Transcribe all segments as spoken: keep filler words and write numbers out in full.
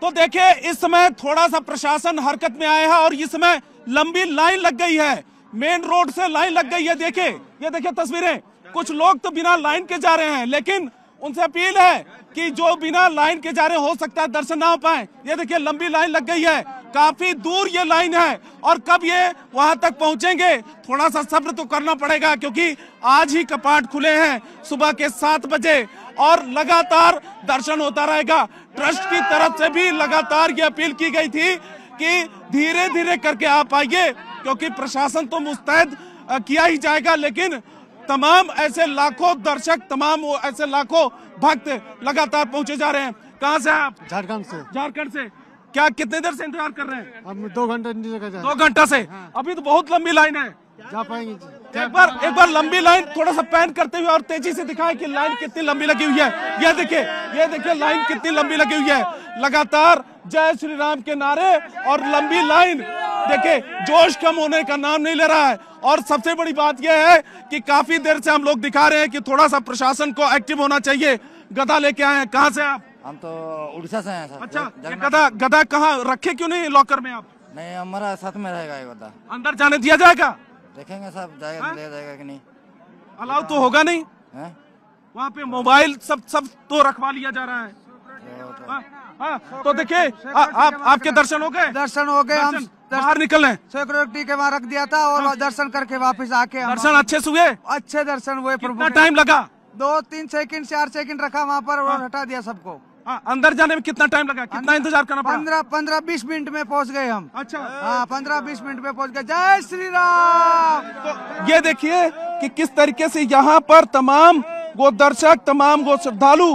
तो देखिए इस समय थोड़ा सा प्रशासन हरकत में आया है और इस समय लंबी लाइन लग गई है, मेन रोड से लाइन लग गई है। देखिए ये देखिए तस्वीरें, कुछ लोग तो बिना लाइन के जा रहे हैं, लेकिन उनसे अपील है कि जो बिना लाइन के जा रहे हो सकता है दर्शन ना हो पाए। ये देखिए लंबी लाइन लग गई है, काफी दूर ये लाइन है और कब ये वहां तक पहुंचेंगे थोड़ा सा सब्र तो करना पड़ेगा, क्योंकि आज ही कपाट खुले हैं सुबह के सात बजे और लगातार दर्शन होता रहेगा। ट्रस्ट की तरफ से भी लगातार ये अपील की गई थी कि धीरे धीरे करके आप आइए, क्योंकि प्रशासन तो मुस्तैद किया ही जाएगा, लेकिन तमाम ऐसे लाखों दर्शक, तमाम ऐसे लाखों भक्त लगातार पहुंचे जा रहे हैं। कहाँ से आप? झारखंड से। झारखंड से, क्या कितने देर से इंतजार कर रहे हैं? हम दो घंटे दो घंटा से हाँ। अभी तो बहुत लंबी लाइन है, जा पाएंगे जी। एक बार एक बार लंबी लाइन थोड़ा सा पैन करते हुए और तेजी से दिखाएं कि लाइन कितनी लंबी लगी हुई है। ये देखिए ये देखिए लाइन कितनी लंबी लगी हुई है, लगातार जय श्री राम के नारे और लंबी लाइन। देखिए जोश कम होने का नाम नहीं ले रहा है और सबसे बड़ी बात यह है कि काफी देर से हम लोग दिखा रहे हैं कि थोड़ा सा प्रशासन को एक्टिव होना चाहिए। गदा लेके आए हैं, कहाँ से आप? हम तो उड़ीसा से हैं सर। अच्छा, गदा गदा कहाँ रखे क्यों नहीं लॉकर में आप? नहीं, हमारा साथ में रहेगा ये गदा। अंदर जाने दिया जाएगा? देखेंगे साहब, जाएगा ले जाएगा कि नहीं, अलाउ तो होगा नहीं। वहाँ पे मोबाइल सब सब तो रखवा लिया जा रहा है। हाँ, तो देखिए आप आपके दर्शन हो गए? दर्शन हो गए, हम बाहर निकले, सिक्योरिटी के वहाँ रख दिया था और दर्शन करके वापस आके। दर्शन अच्छे से हुए? अच्छे दर्शन हुए। कितना टाइम लगा? दो तीन सेकंड चार सेकंड रखा वहाँ पर और हटा दिया सबको। अंदर जाने में कितना टाइम लगा, कितना इंतजार करना पड़ा? पंद्रह पंद्रह बीस मिनट में पहुँच गए हम। अच्छा, हाँ पंद्रह बीस मिनट में पहुँच गए। जय श्री राम। ये देखिए कि किस तरीके से यहाँ पर तमाम वो दर्शक, तमाम वो श्रद्धालु,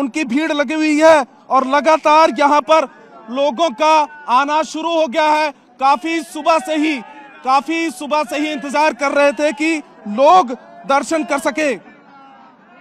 उनकी भीड़ लगी हुई है और लगातार यहाँ पर लोगों का आना शुरू हो गया है। काफी सुबह से ही काफी सुबह से ही इंतजार कर रहे थे कि लोग दर्शन कर सके।